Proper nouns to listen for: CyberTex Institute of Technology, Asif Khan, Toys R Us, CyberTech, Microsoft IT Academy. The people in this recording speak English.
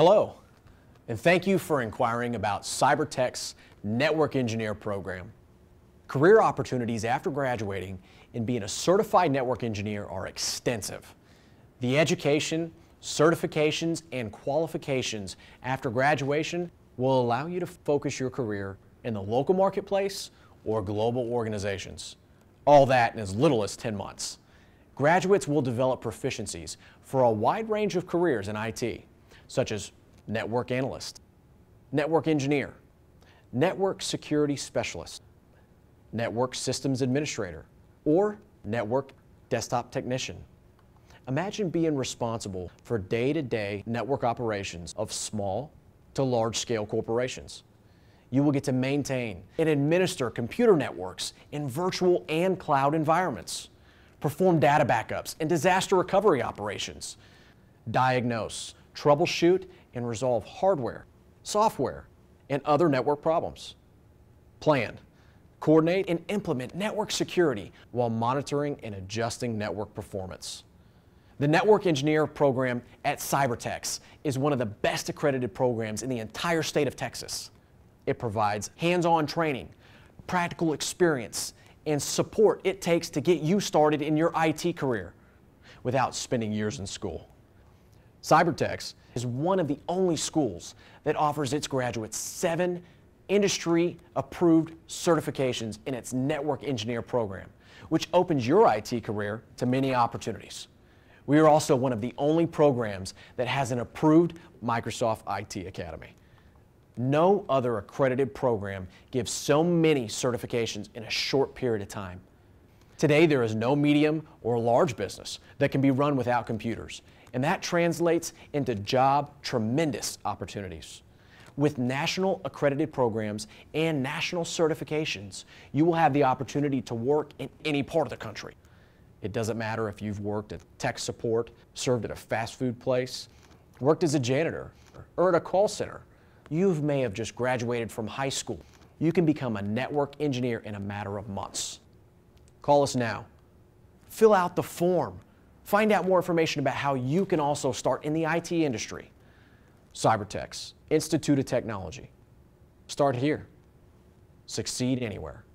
Hello, and thank you for inquiring about CyberTech's Network Engineer program. Career opportunities after graduating and being a certified network engineer are extensive. The education, certifications, and qualifications after graduation will allow you to focus your career in the local marketplace or global organizations. All that in as little as 10 months. Graduates will develop proficiencies for a wide range of careers in IT, such as network analyst, network engineer, network security specialist, network systems administrator, or network desktop technician. Imagine being responsible for day-to-day network operations of small to large-scale corporations. You will get to maintain and administer computer networks in virtual and cloud environments, perform data backups and disaster recovery operations, diagnose, troubleshoot, and resolve hardware, software, and other network problems. Plan, coordinate, and implement network security while monitoring and adjusting network performance. The Network Engineer program at CyberTex is one of the best accredited programs in the entire state of Texas. It provides hands-on training, practical experience, and support it takes to get you started in your IT career without spending years in school. CyberTex is one of the only schools that offers its graduates 7 industry-approved certifications in its Network Engineer program, which opens your IT career to many opportunities. We are also one of the only programs that has an approved Microsoft IT Academy. No other accredited program gives so many certifications in a short period of time. Today, there is no medium or large business that can be run without computers, and that translates into tremendous opportunities. With national accredited programs and national certifications, you will have the opportunity to work in any part of the country. It doesn't matter if you've worked at tech support, served at a fast food place, worked as a janitor, or at a call center. You may have just graduated from high school. You can become a network engineer in a matter of months. Call us now. Fill out the form. Find out more information about how you can also start in the IT industry. CyberTex Institute of Technology. Start here. Succeed anywhere.